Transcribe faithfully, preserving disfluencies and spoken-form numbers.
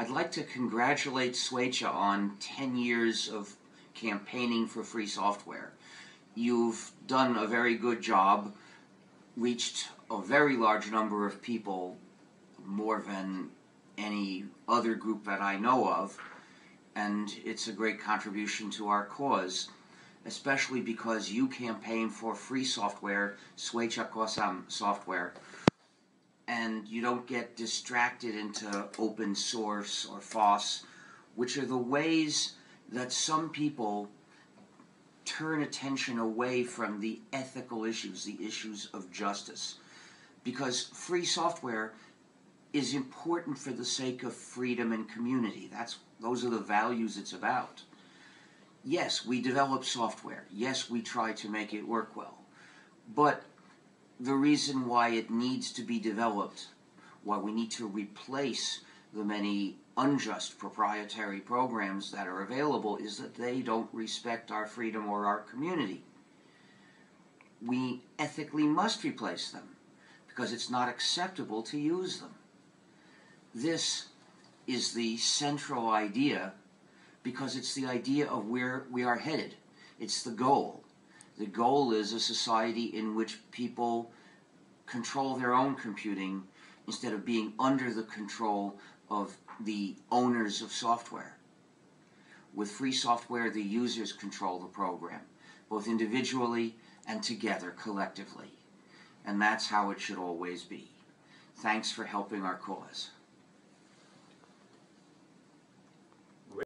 I'd like to congratulate Swecha on ten years of campaigning for free software. You've done a very good job, reached a very large number of people, more than any other group that I know of, and it's a great contribution to our cause, especially because you campaign for free software, Swecha Kosam Software, and you don't get distracted into open source or FOSS, which are the ways that some people turn attention away from the ethical issues, the issues of justice. Because free software is important for the sake of freedom and community. That's, those are the values it's about. Yes, we develop software. Yes, we try to make it work well. But the reason why it needs to be developed, why we need to replace the many unjust proprietary programs that are available, is that they don't respect our freedom or our community. We ethically must replace them because it's not acceptable to use them. This is the central idea because it's the idea of where we are headed. It's the goal. The goal is a society in which people control their own computing instead of being under the control of the owners of software. With free software, the users control the program, both individually and together, collectively. And that's how it should always be. Thanks for helping our cause.